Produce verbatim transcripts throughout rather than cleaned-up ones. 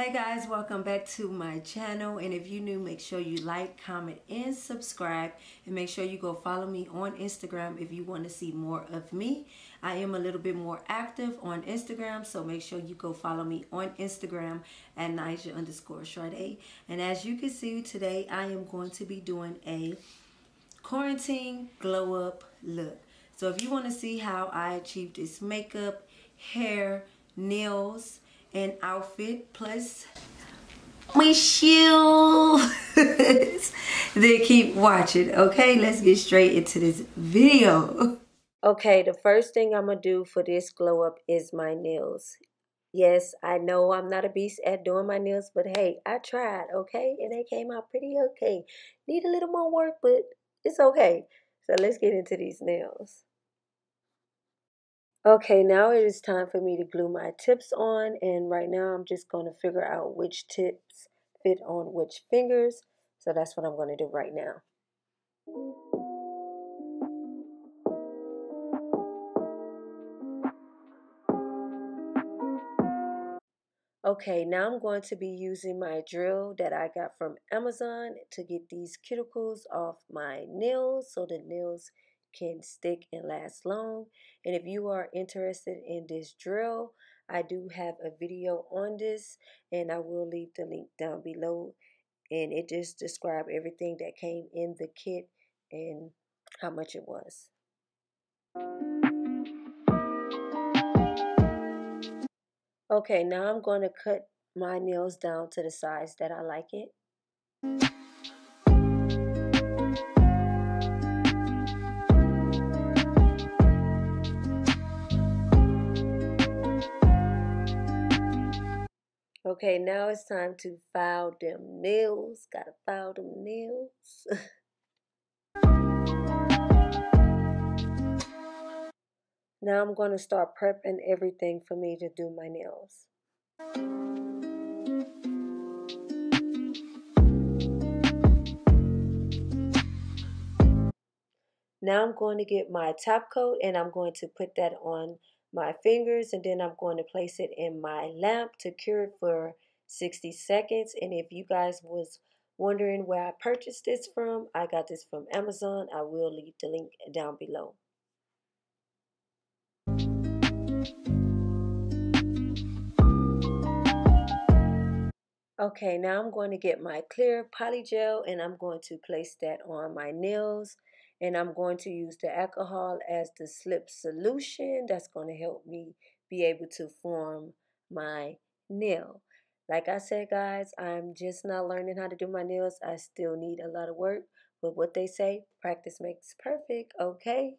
Hey guys, welcome back to my channel, and if you're new, make sure you like, comment, and subscribe, and make sure you go follow me on Instagram if you want to see more of me. I am a little bit more active on Instagram, so make sure you go follow me on Instagram at Nyjah underscore Sade. And as you can see, today I am going to be doing a quarantine glow up look. So if you want to see how I achieved this makeup, hair, nails, an outfit plus my shoes, then keep watching. Okay, let's get straight into this video. Okay, the first thing I'm gonna do for this glow up is my nails. Yes, I know I'm not a beast at doing my nails, but hey, I tried, okay, and they came out pretty okay. Need a little more work, but it's okay. So let's get into these nails. Okay, now it is time for me to glue my tips on, and right now I'm just going to figure out which tips fit on which fingers, so that's what I'm going to do right now. Okay, now I'm going to be using my drill that I got from Amazon to get these cuticles off my nails so the nails can stick and last long. And if you are interested in this drill, I do have a video on this, and I will leave the link down below, and it just describes everything that came in the kit and how much it was. Okay, now I'm going to cut my nails down to the size that I like it. Okay, now it's time to file them nails. Gotta file them nails. Now I'm going to start prepping everything for me to do my nails. Now I'm going to get my top coat, and I'm going to put that on my fingers, and then I'm going to place it in my lamp to cure it for sixty seconds. And if you guys was wondering where I purchased this from, I got this from Amazon. I will leave the link down below. Okay, now I'm going to get my clear poly gel, and I'm going to place that on my nails. And I'm going to use the alcohol as the slip solution. That's going to help me be able to form my nail. Like I said, guys, I'm just not learning how to do my nails. I still need a lot of work. But what they say, practice makes perfect, okay?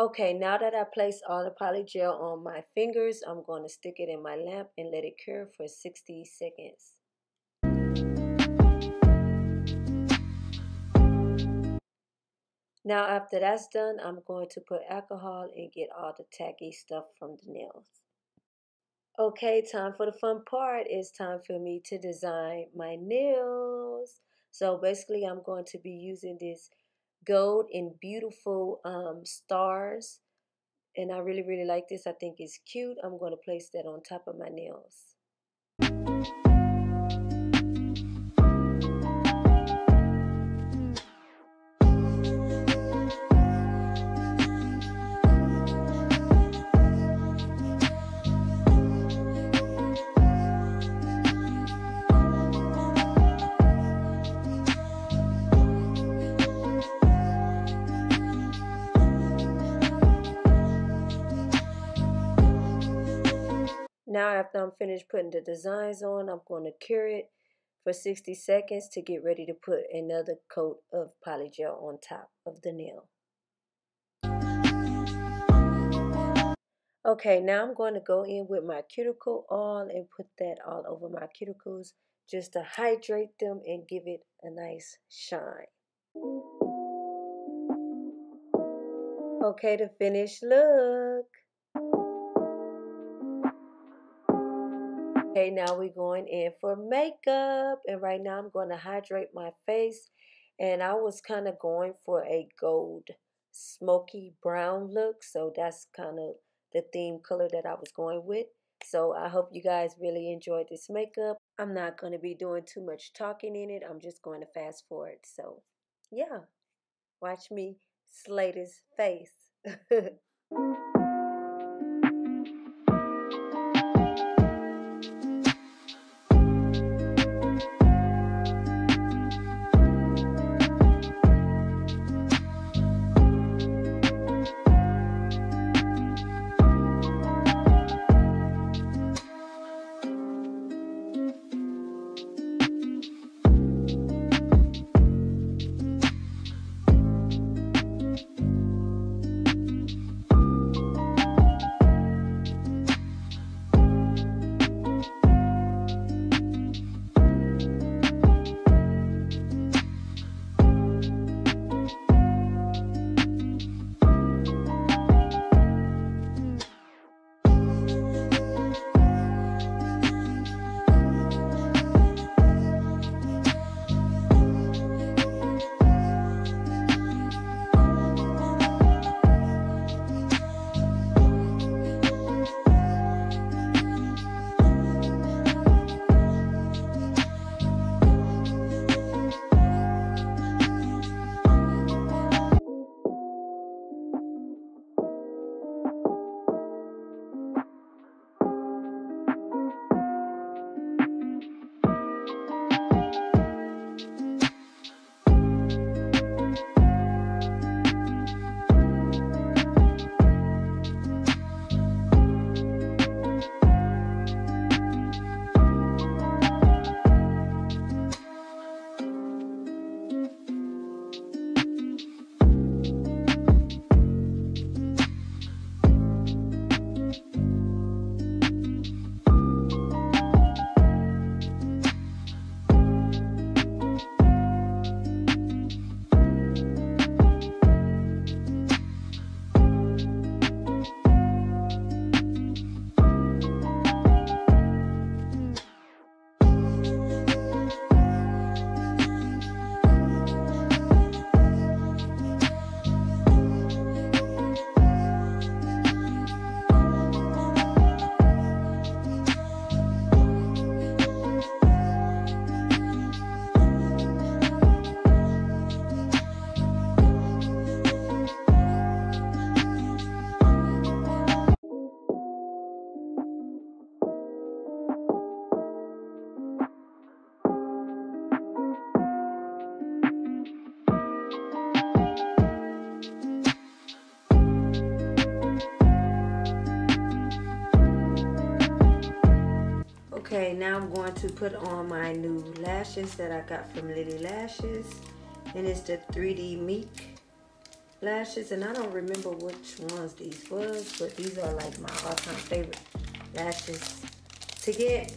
Okay, now that I placed all the poly gel on my fingers, I'm going to stick it in my lamp and let it cure for sixty seconds. Now after that's done, I'm going to put alcohol and get all the tacky stuff from the nails. Okay, time for the fun part. It's time for me to design my nails. So basically I'm going to be using this gold and beautiful um, stars. And I really, really like this. I think it's cute. I'm going to place that on top of my nails. Now after I'm finished putting the designs on, I'm going to cure it for sixty seconds to get ready to put another coat of poly gel on top of the nail. Okay, now I'm going to go in with my cuticle oil and put that all over my cuticles just to hydrate them and give it a nice shine. Okay, the finished look. Okay, now we're going in for makeup, and right now I'm going to hydrate my face, and I was kind of going for a gold smoky brown look. So that's kind of the theme color that I was going with. So I hope you guys really enjoyed this makeup. I'm not going to be doing too much talking in it. I'm just going to fast forward. So yeah, watch me slay this face. Okay, now I'm going to put on my new lashes that I got from Lily Lashes, and it's the three D Meek Lashes, and I don't remember which ones these was, but these are like my all-time favorite lashes to get.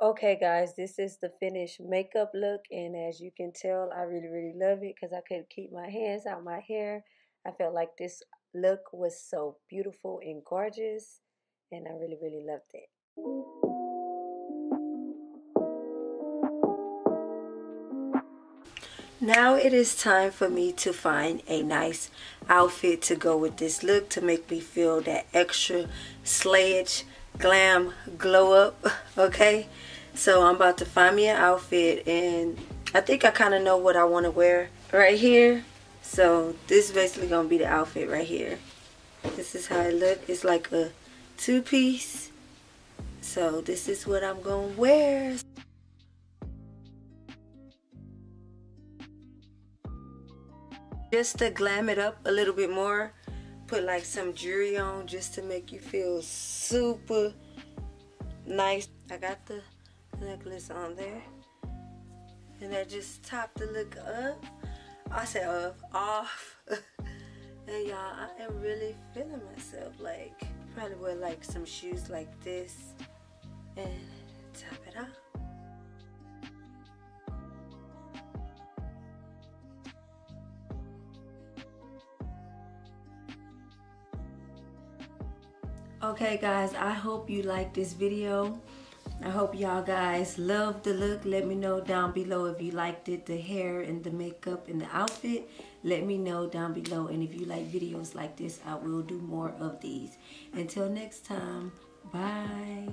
Okay guys, this is the finished makeup look, and as you can tell, I really really love it because I couldn't keep my hands out my hair. I felt like this look was so beautiful and gorgeous, and I really really loved it. Now it is time for me to find a nice outfit to go with this look to make me feel that extra slayage, glam, glow up, okay? So I'm about to find me an outfit, and I think I kind of know what I want to wear right here. So this is basically going to be the outfit right here. This is how it looks. It's like a two-piece. So this is what I'm going to wear. Just to glam it up a little bit more, put like some jewelry on just to make you feel super nice. I got the necklace on there, and I just topped the look up. I said up, off. And y'all, I am really feeling myself. Like, probably wear like some shoes like this and top it off. Okay guys, I hope you like this video. I hope y'all guys love the look. Let me know down below if you liked it, the hair and the makeup and the outfit. Let me know down below, and if you like videos like this, I will do more of these. Until next time, bye.